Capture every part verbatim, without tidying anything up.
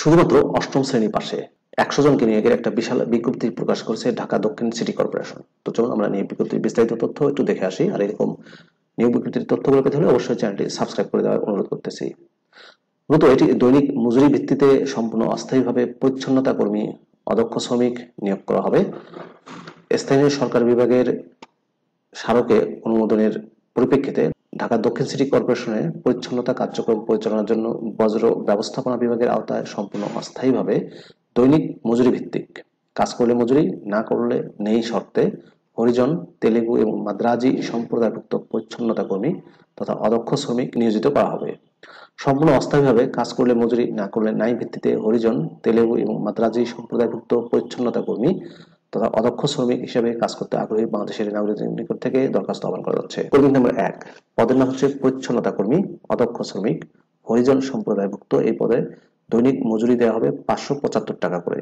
শুধুমাত্র অষ্টম শ্রেণী পাশে একশো জনকে নিয়ে একটা বিশাল বিজ্ঞপ্তি প্রকাশ করেছে ঢাকা দক্ষিণ সিটি কর্পোরেশন। তো চলুন আমরা নিয়োগ বিজ্ঞপ্তির বিস্তারিত তথ্য একটু দেখে আসি। আর এরকম নিয়োগ বিজ্ঞপ্তির তথ্যগুলো পেতে হলে অবশ্যই চ্যানেলটি সাবস্ক্রাইব করে দেওয়ার অনুরোধ করতেছি। মূলত এটি দৈনিক মজুরি ভিত্তিতে সম্পূর্ণ অস্থায়ীভাবে পরিচ্ছন্নতা কর্মী, অদক্ষ শ্রমিক নিয়োগ করা হবে। স্থানীয় সরকার বিভাগের স্মারকে অনুমোদনের পরিপ্রেক্ষিতে ঢাকা দক্ষিণ সিটি কর্পোরেশনের পরিচ্ছন্নতা কার্যক্রম পরিচালনার জন্য বজ্র ব্যবস্থাপনা বিভাগের আওতায় সম্পূর্ণ অস্থায়ীভাবে দৈনিক মজুরি ভিত্তিক কাজ করলে মজুরি, না করলে নেই শর্তে হরিজন, তেলেগু এবং মাদ্রাজি সম্প্রদায়ভুক্ত পরিচ্ছন্নতা কর্মী তথা অদক্ষ শ্রমিক নিয়োজিত করা হবে। সম্পূর্ণ অস্থায়ীভাবে কাজ করলে মজুরি, না করলে নাই ভিত্তিতে হরিজন, তেলেগু এবং মাদ্রাজি সম্প্রদায়ভুক্ত পরিচ্ছন্নতা কর্মী তথা অদক্ষ শ্রমিক হিসেবে কাজ করতে আগ্রহী বাংলাদেশের নাগরিকদের নিকট থেকে দরখাস্ত আহ্বান করা হচ্ছে। কর্মী নম্বর এক, পদের নাম হচ্ছে পরিচ্ছন্নতা কর্মী, অদক্ষ শ্রমিক, হরিজন সম্প্রদায়ভুক্ত। এই পদে দৈনিক মজুরি দেওয়া হবে পাঁচশো পঁচাত্তর টাকা করে।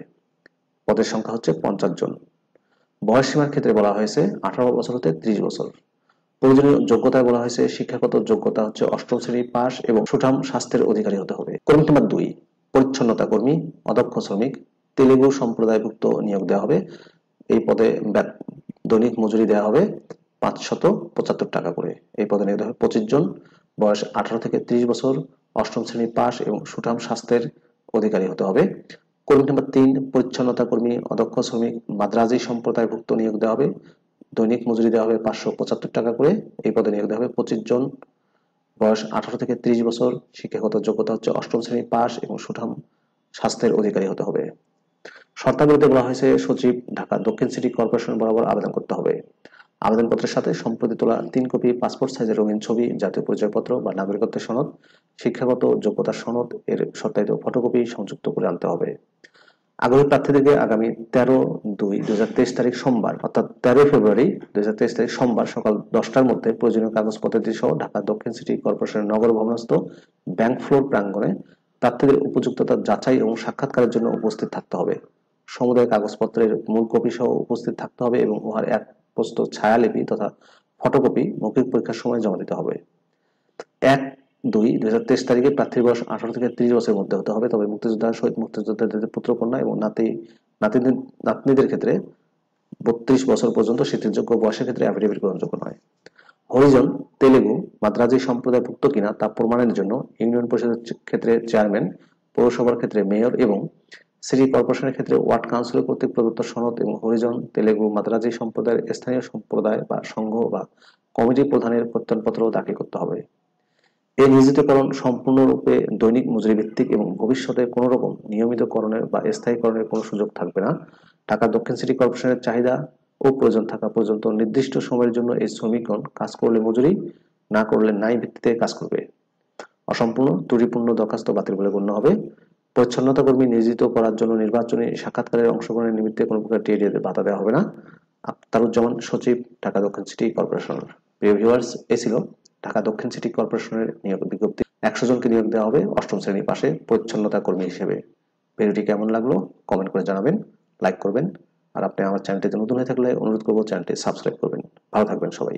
পদের সংখ্যা হচ্ছে পঞ্চাশ জন। বয়স সীমার ক্ষেত্রে বলা হয়েছে আঠারো বছর হতে ত্রিশ বছর। প্রয়োজনীয় যোগ্যতায় বলা হয়েছে শিক্ষাগত যোগ্যতা হচ্ছে অষ্টম শ্রেণী পাস এবং সুঠাম স্বাস্থ্যের অধিকারী হতে হবে। কর্মী নম্বর দুই, পরিচ্ছন্নতা কর্মী, অদক্ষ শ্রমিক, তেলেগু সম্প্রদায়ভুক্ত নিয়োগ দেওয়া হবে। এই পদে দৈনিক মজুরি দেওয়া হবে পাঁচশত পঁচাত্তর টাকা করে। এই পদে নিয়োগ দেওয়া হবে পঁচিশ জন, বয়স আঠারো থেকে ত্রিশ বছর, অষ্টম শ্রেণী পাস এবং সুঠাম স্বাস্থ্যের অধিকারী হতে হবে। কর্মী নম্বর তিন, পরিচ্ছন্নতা কর্মী, অদক্ষ শ্রমিক, মাদ্রাজি সম্প্রদায়ভুক্ত নিয়োগ দেওয়া হবে। দৈনিক মজুরি দেওয়া হবে পাঁচশো পঁচাত্তর টাকা করে। এই পদে নিয়োগ দেওয়া হবে পঁচিশ জন, বয়স আঠারো থেকে ত্রিশ বছর, শিক্ষাগত যোগ্যতা হচ্ছে অষ্টম শ্রেণী পাস এবং সুঠাম স্বাস্থ্যের অধিকারী হতে হবে। শর্তাবলীতে বলা হয়েছে সচিব ঢাকা দক্ষিণ সিটি কর্পোরেশন বরাবর আবেদন করতে হবে। আবেদনপত্রের সাথে সম্প্রতি তোলা তিন কপি পাসপোর্ট সাইজের রঙিন ছবি, জাতীয় পরিচয়পত্র বা নাগরিকত্বের সনদ, শিক্ষাগত যোগ্যতার সনদ এর সত্যায়িত ফটোকপি সংযুক্ত করে আনতে হবে। আগ্রহী প্রার্থীদেরকে আগামী তেরো দুই দুই হাজার তেইশ তারিখ সোমবার অর্থাৎ তেরোই ফেব্রুয়ারি দুই হাজার তেইশ তারিখ সোমবার সকাল দশটার মধ্যে প্রয়োজনীয় কাগজপত্রটি সহ ঢাকা দক্ষিণ সিটি কর্পোরেশনের নগর ভবনস্থ ব্যাংক ফ্লোর প্রাঙ্গণে প্রার্থীদের উপযুক্ততা যাচাই এবং সাক্ষাৎকারের জন্য উপস্থিত থাকতে হবে। সমুদায় কাগজপত্রের মূল কপি সহ উপস্থিত থাকতে হবে এবং উহার এক প্রস্তুত ছায়ালিপি তথা ফটোকপি মৌখিক পরীক্ষার সময় জমা দিতে হবে। এক দুই দুই হাজার তেইশ তারিখে প্রার্থীর বয়স আঠারো থেকে ত্রিশ বছরের মধ্যে হতে হবে। তবে মুক্তিযোদ্ধা, শহীদ মুক্তিযোদ্ধাদের পুত্রকন্যা এবং নাতি নাতিদের নাতনিদের ক্ষেত্রে বত্রিশ বছর পর্যন্ত স্বীকৃতযোগ্য বয়সের ক্ষেত্রে অ্যাফিডেভিট গ্রহণযোগ্য নয়। হরিজন, তেলেগু, মাদ্রাজি সম্প্রদায়ভুক্ত কিনা তা প্রমাণের জন্য ইউনিয়ন পরিষদের ক্ষেত্রে চেয়ারম্যান, পৌরসভার ক্ষেত্রে মেয়র এবং সিটি কর্পোরেশনের ক্ষেত্রে ওয়ার্ড কাউন্সিলর কর্তৃক প্রদত্ত সনদ এবং হরিজন, তেলেগু, মাদ্রাজি সম্প্রদায়ের স্থানীয় সম্প্রদায় বা সংঘ বা কমিটি প্রধানের প্রত্যয়নপত্র দাখিল করতে হবে। এই নিয়োজিতকরণ সম্পূর্ণরূপে দৈনিক মজুরি ভিত্তিক এবং ভবিষ্যতে কোনো রকম নিয়মিতকরণের বা স্থায়ীকরণের কোনো সুযোগ থাকবে না। ঢাকা দক্ষিণ সিটি কর্পোরেশনের চাহিদা ও প্রয়োজন থাকা পর্যন্ত নির্দিষ্ট সময়ের জন্য এই শ্রমিকগণ কাজ করলে মজুরি, না করলে নাই ভিত্তিতে কাজ করবে। অসম্পূর্ণ, ত্রুটিপূর্ণ দরখাস্ত বাতিল বলে গণ্য হবে। পরিচ্ছন্নতা কর্মী নিয়োজিত করার জন্য নির্বাচনী সাক্ষাৎকারের অংশগ্রহণের নিমিত্তে কোনো প্রকার টিআরএ ভাতা দেওয়া হবে না। আখতারুজ্জামান সচিব, ঢাকা দক্ষিণ সিটি কর্পোরেশন। প্রিয় ভিউয়ার্স, এ ছিল ঢাকা দক্ষিণ সিটি কর্পোরেশনের নিয়োগ বিজ্ঞপ্তি। একশো জনকে নিয়োগ দেওয়া হবে অষ্টম শ্রেণী পাশে পরিচ্ছন্নতা কর্মী হিসেবে। ভিডিওটি কেমন লাগলো কমেন্ট করে জানাবেন, লাইক করবেন। আর আপনি আমার চ্যানেলটিতে নতুন হয়ে থাকলে অনুরোধ করবো চ্যানেলটি সাবস্ক্রাইব করবেন। ভালো থাকবেন সবাই।